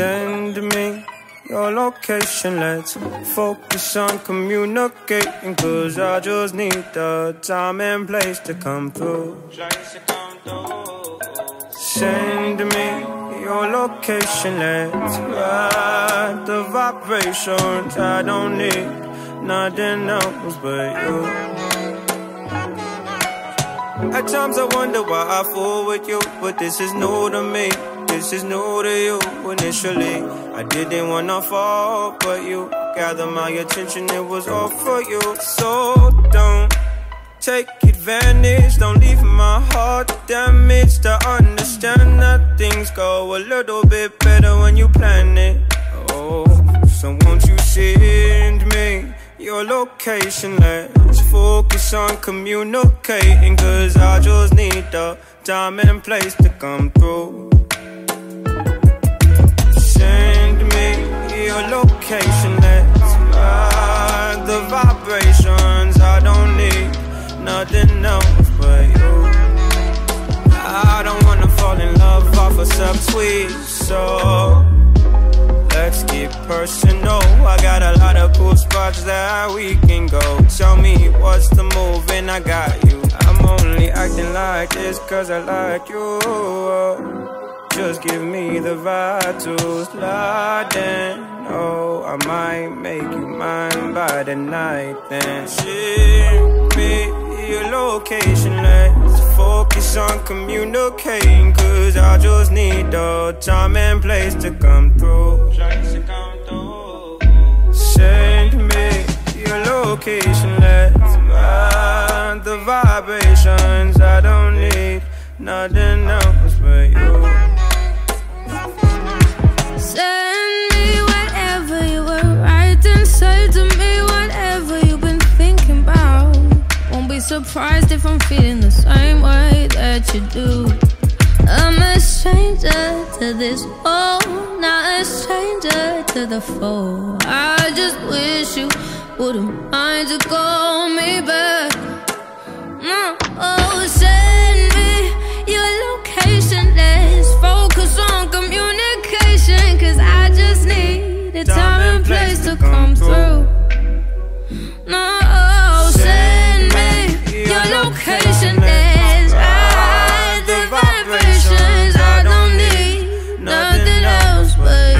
Send me your location, let's focus on communicating, cause I just need the time and place to come through. Send me your location, let's ride the vibrations. I don't need nothing else but you. At times I wonder why I fool with you, but this is new to me, this is new to you. Initially I didn't wanna fall, but you gathered my attention, it was all for you. So don't take advantage, don't leave my heart damaged. I understand that things go a little bit better when you plan it. Oh, so won't you send me your location? Let's focus on communicating, cause I just need the time and place to come through. Your location, let's ride the vibrations. I don't need nothing else but you. I don't wanna fall in love off a subtweet, so let's get personal. I got a lot of cool spots that we can go. Tell me what's the move and I got you. I'm only acting like this cause I like you. Just give me the vibe to slide in. Oh, I might make you mine by the night then. Send me your location, let's focus on communicating, cause I just need the time and place to come through. Send me your location, let's find the vibrations. I don't need nothing else but you. Send me whatever you were right inside of me, whatever you've been thinking about. Won't be surprised if I'm feeling the same way that you do. I'm a stranger to this all, not a stranger to the fall. I just wish you wouldn't mind to call me back. No, oh, send me your location, let's focus on communication, cause I just need a time and place to come through. No, send me your location, let's ride the vibrations. I don't need nothing else but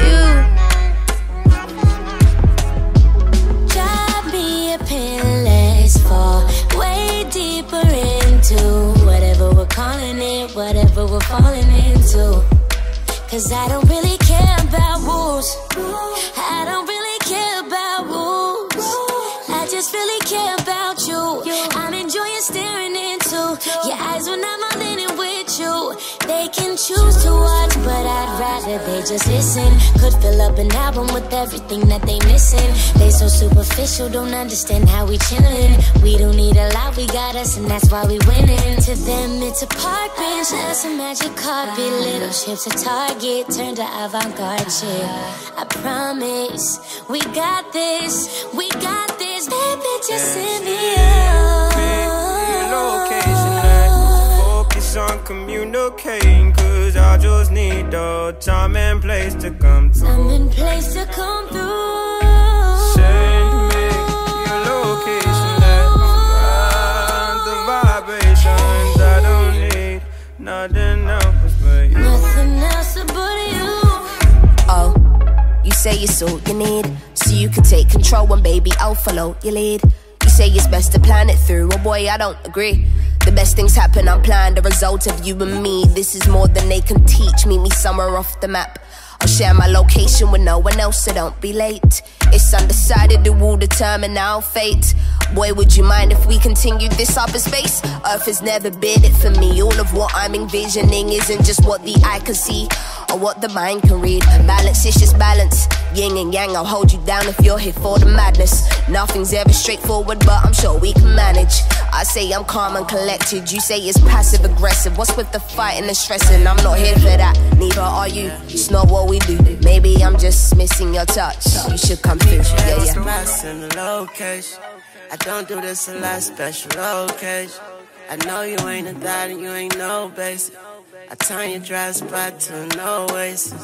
you. Drop me a pin, let's fall way deeper into whatever we're calling it, whatever we're falling into. Cause I don't really care about rules. I don't really care about rules. I just really care about you. I'm enjoying staring into your eyes when I'm all in it with you. They can choose to watch, but I'd rather they just listen. Could fill up an album with everything that they missing. They so superficial, don't understand how we chillin'. We don't need a lot, we got us, and that's why we winning. To them it's a park bench, that's a magic carpet. Little ships a target, turned to avant-garde shit. I promise, we got this, we got this. Baby, just send me on communicating, cause I just need the time and place to come through. Time and place to come through. Send me your location, let's find the vibrations. I don't need nothing else but you. Nothing else but you. Oh, you say it's all you need, so you can take control and baby I'll follow your lead. You say it's best to plan it through, oh boy I don't agree. The best things happen unplanned, the result of you and me. This is more than they can teach, meet me somewhere off the map. I'll share my location with no one else, so don't be late. It's undecided, it will determine our fate. Boy, would you mind if we continued this up in space? Earth has never been it for me. All of what I'm envisioning isn't just what the eye can see or what the mind can read. Balance is just balance, yin and yang. I'll hold you down if you're here for the madness. Nothing's ever straightforward, but I'm sure we can manage. I say I'm calm and collected, you say it's passive aggressive. What's with the fighting and stressing? I'm not here for that, neither are you. It's not what we do. Maybe I'm just missing your touch, you should come through. Yeah, yeah. I don't do this a lot, special occasion. I know you ain't a dot and you ain't no basic. I turn your dry spot to an oasis.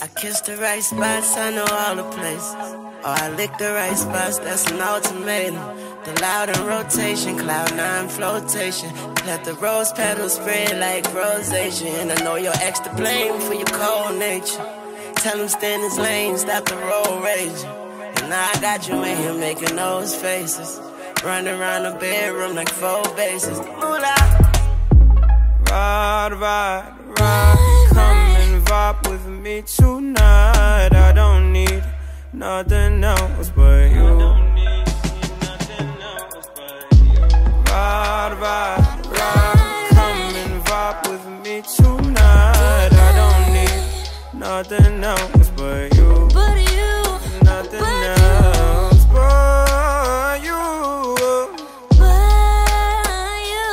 I kiss the right spots, I know all the places. Oh, I lick the right spots, that's an ultimatum. The loud and rotation, cloud nine flotation. Let the rose petals spread like rosacea. And I know your ex to blame for your cold nature. Tell him stand his lane, stop the road rage. And now I got you in here making those faces. Running around the bedroom like four bases. Moolah. Ride, ride, ride. Come and vibe with me tonight. I don't need nothing else but you. Ride, ride, ride. Come and vibe with me tonight. I don't need nothing else but you. But you. Nothing else but you. But you.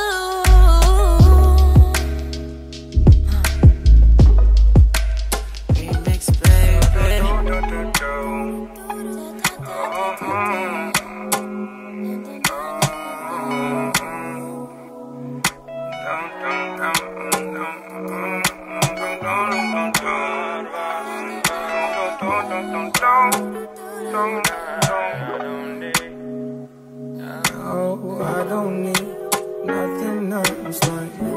Remix, baby. Oh, I don't need nothing else like you.